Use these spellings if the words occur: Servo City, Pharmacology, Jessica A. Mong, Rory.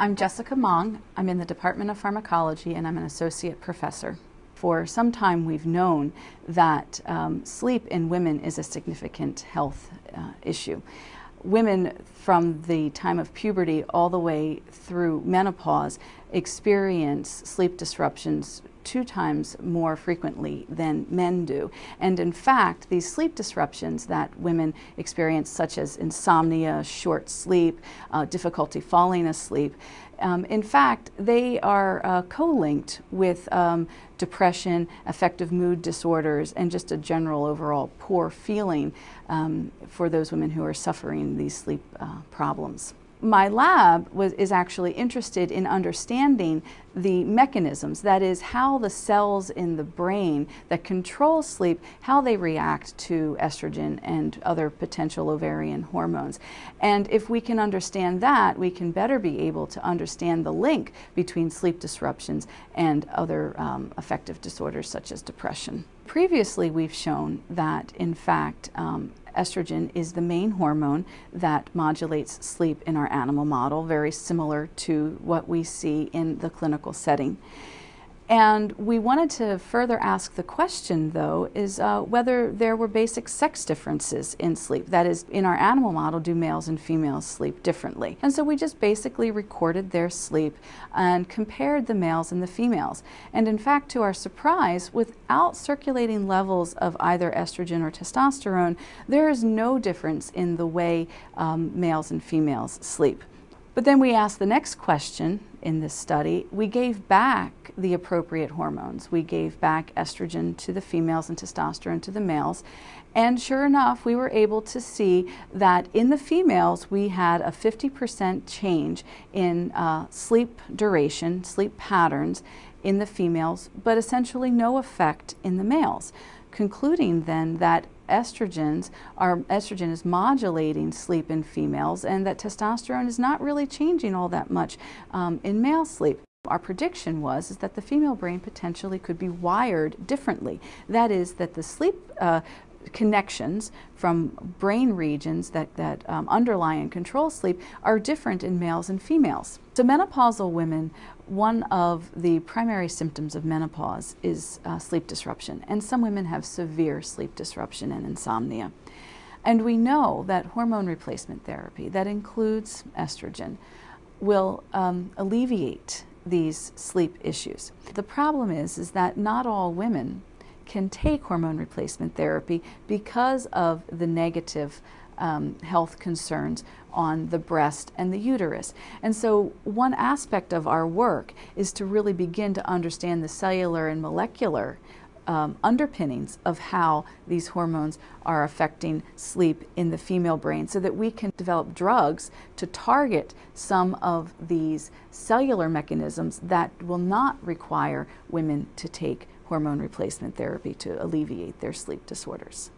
I'm Jessica Mong. I'm in the Department of Pharmacology and I'm an associate professor. For some time we've known that sleep in women is a significant health issue. Women from the time of puberty all the way through menopause experience sleep disruptions 2 times more frequently than men do. And in fact, these sleep disruptions that women experience, such as insomnia, short sleep, difficulty falling asleep, in fact, they are co-linked with depression, affective mood disorders, and just a general overall poor feeling for those women who are suffering these sleep problems. My lab is actually interested in understanding the mechanisms, that is, how the cells in the brain that control sleep, how they react to estrogen and other potential ovarian hormones. And if we can understand that, we can better be able to understand the link between sleep disruptions and other affective disorders such as depression. Previously, we've shown that, in fact, estrogen is the main hormone that modulates sleep in our animal model, very similar to what we see in the clinical setting. And we wanted to further ask the question, though, is whether there were basic sex differences in sleep. That is, in our animal model, do males and females sleep differently? And so we just basically recorded their sleep and compared the males and the females. And in fact, to our surprise, without circulating levels of either estrogen or testosterone, there is no difference in the way males and females sleep. But then we asked the next question in this study. We gave back the appropriate hormones. We gave back estrogen to the females and testosterone to the males. And sure enough, we were able to see that in the females, we had a 50% change in sleep duration, sleep patterns in the females, but essentially no effect in the males, concluding then that estrogen is modulating sleep in females and that testosterone is not really changing all that much in male sleep. Our prediction was that the female brain potentially could be wired differently. That is, that the sleep connections from brain regions that underlie and control sleep are different in males and females. So menopausal women, one of the primary symptoms of menopause is sleep disruption, and some women have severe sleep disruption and insomnia. And we know that hormone replacement therapy that includes estrogen will alleviate these sleep issues. The problem is that not all women can take hormone replacement therapy because of the negative health concerns on the breast and the uterus. And so one aspect of our work is to really begin to understand the cellular and molecular underpinnings of how these hormones are affecting sleep in the female brain, so that we can develop drugs to target some of these cellular mechanisms that will not require women to take hormone replacement therapy to alleviate their sleep disorders.